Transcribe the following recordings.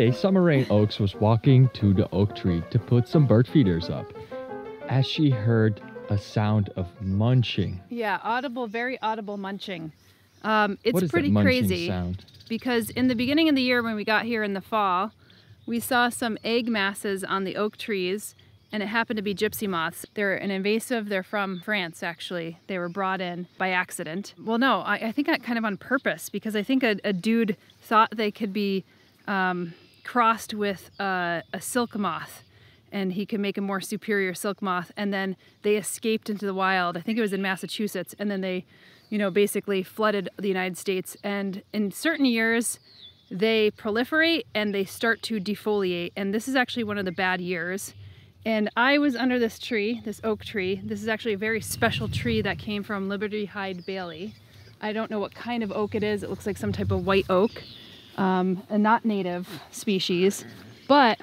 day, Summer Rayne Oakes was walking to the oak tree to put some bird feeders up as she heard a sound of munching. Yeah, audible, very audible munching. It's pretty crazy sound? Because in the beginning of the year when we got here in the fall, we saw some egg masses on the oak trees, and it happened to be gypsy moths. They're an invasive, they're from France actually. They were brought in by accident. Well, no, I think kind of on purpose, because I think a dude thought they could be crossed with a silk moth, and he could make a more superior silk moth, and then they escaped into the wild. I think it was in Massachusetts, and then they, you know, basically flooded the United States. And in certain years, they proliferate and they start to defoliate. And this is actually one of the bad years. And I was under this tree, this oak tree. This is actually a very special tree that came from Liberty Hyde Bailey. I don't know what kind of oak it is. It looks like some type of white oak, a not native species, but...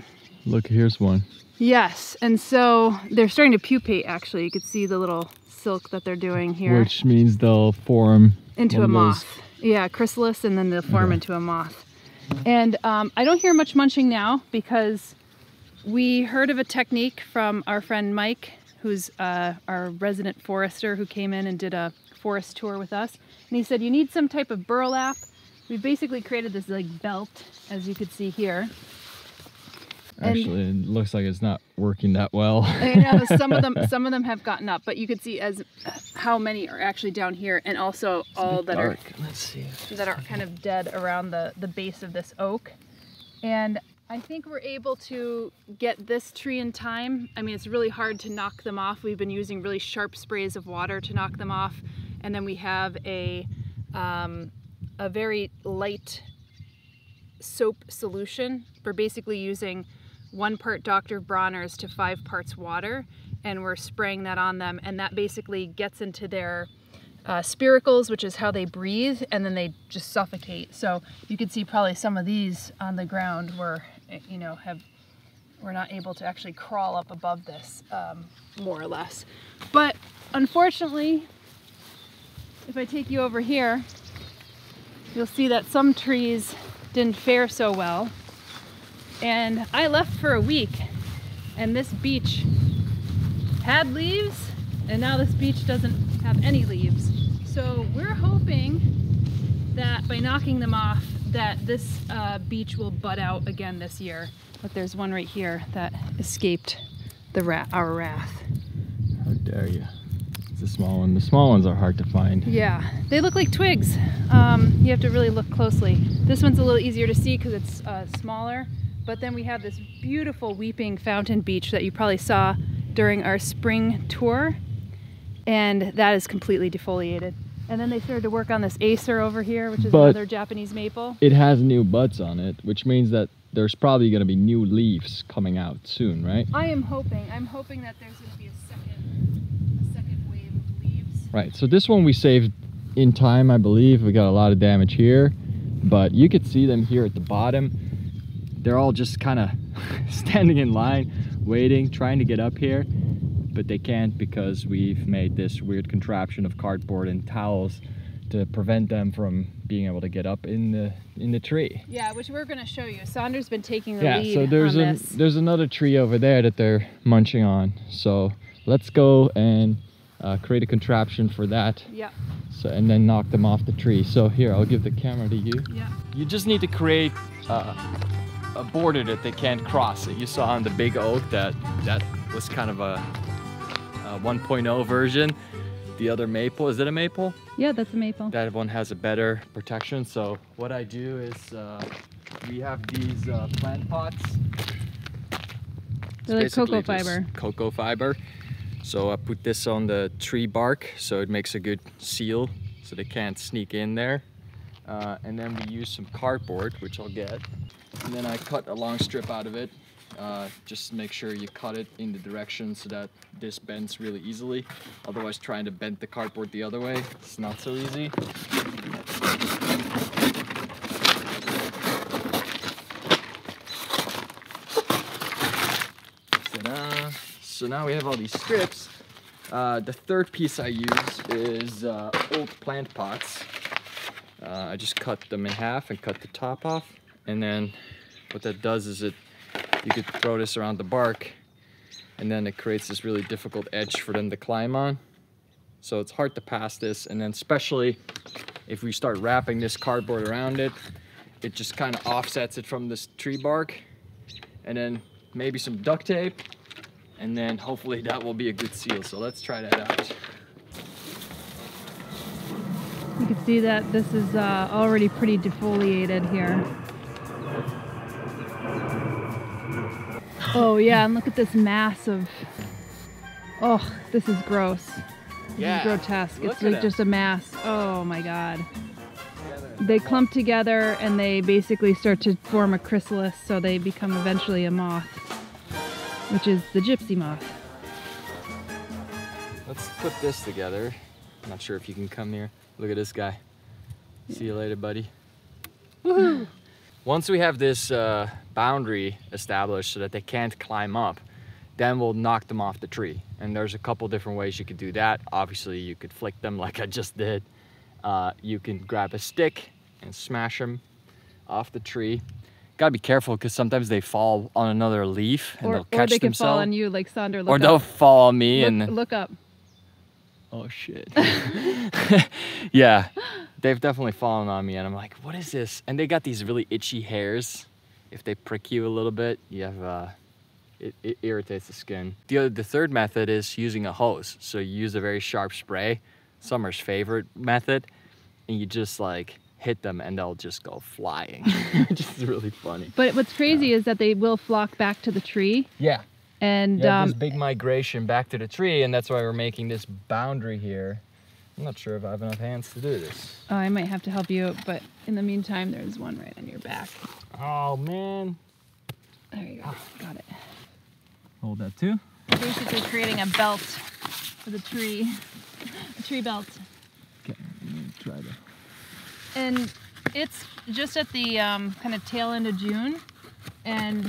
Look, here's one. Yes, and so they're starting to pupate actually. You can see the little silk that they're doing here. Which means they'll form... into a moth. Yeah, chrysalis, and then they'll form into a moth. And I don't hear much munching now because we heard of a technique from our friend Mike, who's our resident forester who came in and did a forest tour with us. And he said, you need some type of burlap. We've basically created this like belt, as you could see here. Actually, and it looks like it's not working that well. I know, some of them have gotten up, but you could see as how many are actually down here, and also it's all that dark. That are kind of dead around the base of this oak. And I think we're able to get this tree in time. I mean, it's really hard to knock them off. We've been using really sharp sprays of water to knock them off, and then we have a very light soap solution. We're basically using 1 part Dr. Bronner's to 5 parts water, and we're spraying that on them, and that basically gets into their spiracles, which is how they breathe, and then they just suffocate. So you can see probably some of these on the ground were, you know, were not able to actually crawl up above this, more or less. But unfortunately, if I take you over here, you'll see that some trees didn't fare so well. And I left for a week, and this beech had leaves, and now this beech doesn't have any leaves. So we're hoping that by knocking them off, that this beech will bud out again this year. But there's one right here that escaped our wrath. How dare you. It's a small one. The small ones are hard to find. Yeah, they look like twigs. You have to really look closely. This one's a little easier to see because it's smaller. But then we have this beautiful weeping fountain beech that you probably saw during our spring tour, and that is completely defoliated. And then they started to work on this acer over here, which is another Japanese maple. It has new buds on it, which means that there's probably going to be new leaves coming out soon, right? I am hoping. I'm hoping that there's going to be a second wave of leaves. Right. So this one we saved in time, I believe. We got a lot of damage here, but you could see them here at the bottom. They're all just kind of standing in line, waiting, trying to get up here, but they can't because we've made this weird contraption of cardboard and towels to prevent them from being able to get up in the tree. Yeah, which we're going to show you. Saunders been taking the lead. So there's another tree over there that they're munching on. So let's go and create a contraption for that. Yeah. So, and then knock them off the tree. So here, I'll give the camera to you. Yeah. You just need to create a border that they can't cross. You saw on the big oak that was kind of a 1.0 version. The other maple, is it a maple? Yeah, that's a maple. That one has a better protection. So what I do is we have these plant pots. They're like cocoa fiber. Cocoa fiber. So I put this on the tree bark so it makes a good seal so they can't sneak in there. And then we use some cardboard, which I'll get. And then I cut a long strip out of it. Just make sure you cut it in the direction so that this bends really easily. Otherwise, trying to bend the cardboard the other way, it's not so easy. Ta-da. So now we have all these strips. The third piece I use is old plant pots. I just cut them in half and cut the top off. And then What that does is you could throw this around the bark, and then it creates this really difficult edge for them to climb on. So it's hard to pass this, and then especially if we start wrapping this cardboard around it, it just kind of offsets it from this tree bark, and then maybe some duct tape, and then hopefully that will be a good seal. So let's try that out. You can see that this is already pretty defoliated here. Oh yeah, and look at this mass of, oh, this is gross. Yeah. This is grotesque. It's like just a mass. Oh my God. They clump together and they basically start to form a chrysalis, so they become eventually a moth, which is the gypsy moth. Let's put this together. I'm not sure if you can come here. Look at this guy. See you later, buddy. Woohoo! Once we have this boundary established so that they can't climb up, then we'll knock them off the tree. And there's a couple different ways you could do that. Obviously, you could flick them like I just did. You can grab a stick and smash them off the tree. Gotta be careful because sometimes they fall on another leaf and they'll catch themselves. Or they can fall on you like Saunders. Or they'll fall on me and... Look up. Oh shit. Yeah. They've definitely fallen on me and I'm like, what is this? And they got these really itchy hairs. If they prick you a little bit, you have it irritates the skin. The third method is using a hose. So you use a very sharp spray, Summer's favorite method, and you just like hit them and they'll just go flying. Just really funny. But what's crazy is that they will flock back to the tree. Yeah. And this big migration back to the tree, and that's why we're making this boundary here. I'm not sure if I have enough hands to do this. Oh, I might have to help you, but in the meantime, there's one right on your back. Oh, man. There you go. Got it. Hold that, too. Basically creating a belt for the tree. A tree belt. Okay, let me try that. And it's just at the kind of tail end of June, and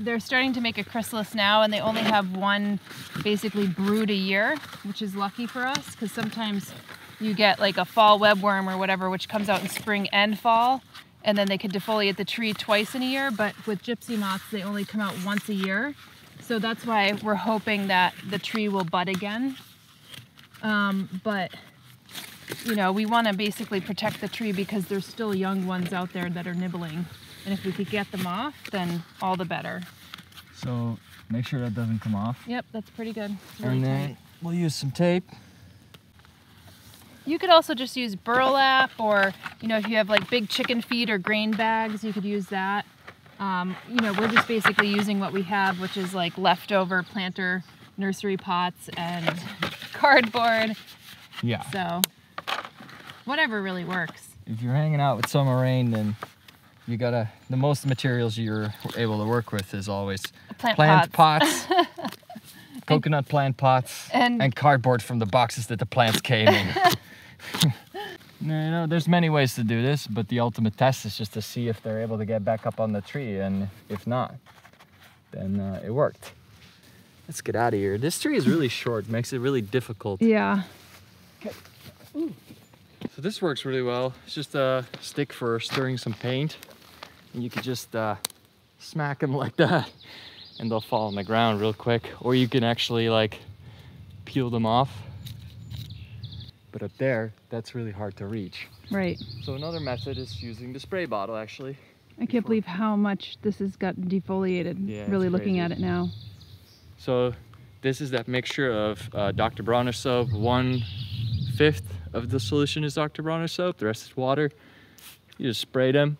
they're starting to make a chrysalis now, and they only have one basically brood a year, which is lucky for us because sometimes you get like a fall webworm or whatever, which comes out in spring and fall, and then they could defoliate the tree twice in a year. But with gypsy moths, they only come out once a year. So that's why we're hoping that the tree will bud again. But you know, we want to basically protect the tree because there's still young ones out there that are nibbling. And if we could get them off, then all the better. So make sure that doesn't come off. Yep, that's pretty good. Really and then tight. We'll use some tape. You could also just use burlap, or you know, if you have like big chicken feed or grain bags, you could use that. You know, we're just basically using what we have, which is like leftover planter nursery pots and cardboard. Yeah. So whatever really works. If you're hanging out with Summer Rayne, then you gotta, the most materials you're able to work with is always plant pots coconut plant pots, and cardboard from the boxes that the plants came in. No, there's many ways to do this, but the ultimate test is just to see if they're able to get back up on the tree, and if not, then it worked. Let's get out of here. This tree is really short, makes it really difficult. Yeah. Okay. Ooh. So this works really well. It's just a stick for stirring some paint, and you could just smack them like that and they'll fall on the ground real quick. Or you can actually like peel them off. But up there, that's really hard to reach. Right. So another method is using the spray bottle actually. I can't believe how much this has gotten defoliated. Yeah, really looking at it now. So this is that mixture of Dr. Bronner's soap. 1/5 of the solution is Dr. Bronner's soap, the rest is water. You just spray them,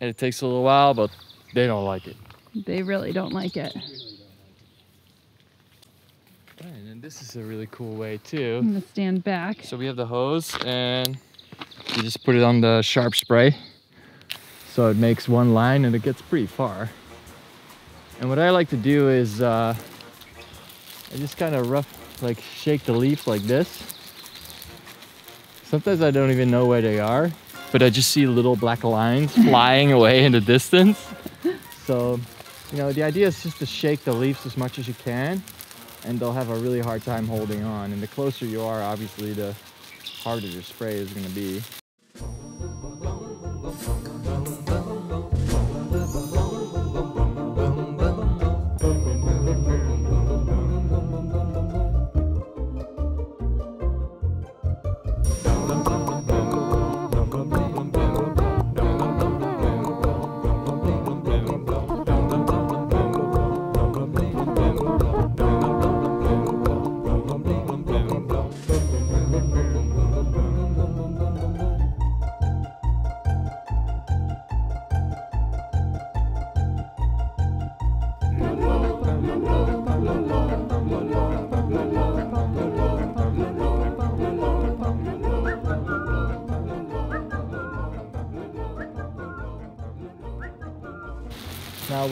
and it takes a little while, but they don't like it. They really don't like it. And then this is a really cool way too. I'm gonna stand back. So we have the hose, and you just put it on the sharp spray. So it makes one line, and it gets pretty far. And what I like to do is, I just kind of shake the leaf like this. Sometimes I don't even know where they are, but I just see little black lines flying away in the distance. So, you know, the idea is just to shake the leaves as much as you can, and they'll have a really hard time holding on. And the closer you are, obviously, the harder your spray is going to be.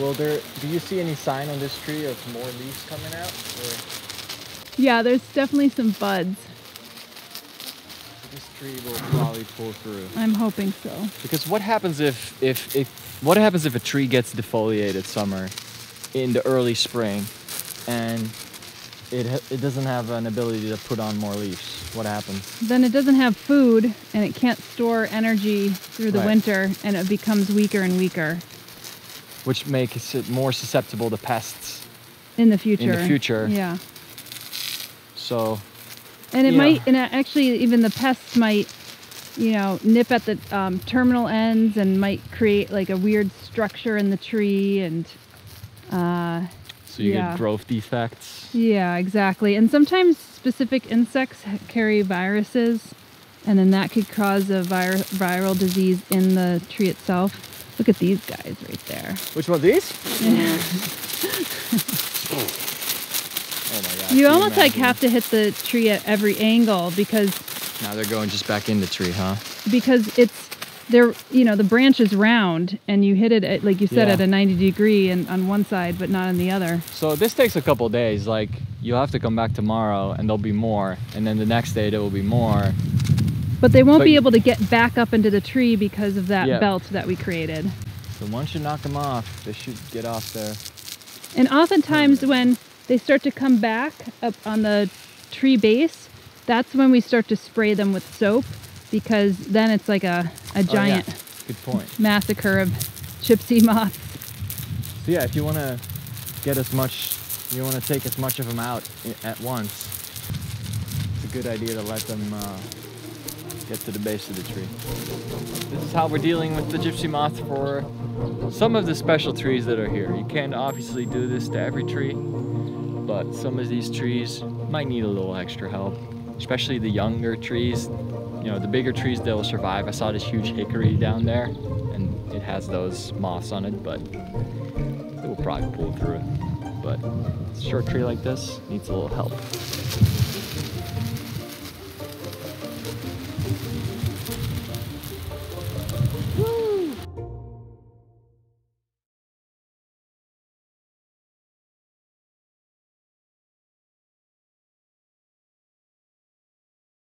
Will there, do you see any sign on this tree of more leaves coming out? Or? Yeah, there's definitely some buds. This tree will probably pull through. I'm hoping so. Because what happens if a tree gets defoliated summer, in the early spring, and it doesn't have an ability to put on more leaves? What happens? Then it doesn't have food, and it can't store energy through the winter, and it becomes weaker and weaker. Which makes it more susceptible to pests. In the future. Yeah. So. And it might, and actually even the pests might, you know, nip at the terminal ends and might create like a weird structure in the tree and. So you get growth defects. Yeah, exactly. And sometimes specific insects carry viruses, and then that could cause a viral disease in the tree itself. Look at these guys right there. Which one of these? Yeah. Oh my God. You almost like have to hit the tree at every angle because... Now they're going just back in the tree, huh? Because it's, they're, you know, the branch is round and you hit it, at, like you said, at a 90 degree and on one side, but not on the other. So this takes a couple days. Like you'll have to come back tomorrow and there'll be more. And then the next day there will be more. But they won't be able to get back up into the tree because of that belt that we created. So once you knock them off, they should get off there. And oftentimes when they start to come back up on the tree base, that's when we start to spray them with soap, because then it's like a giant massacre of gypsy moths. So yeah, if you want to get as much, you want to take as much of them out at once, it's a good idea to let them... get to the base of the tree. This is how we're dealing with the gypsy moth for some of the special trees that are here. You can't obviously do this to every tree, but some of these trees might need a little extra help, especially the younger trees. You know, the bigger trees, they'll survive. I saw this huge hickory down there, and it has those moths on it, but it will probably pull through it. But a short tree like this needs a little help.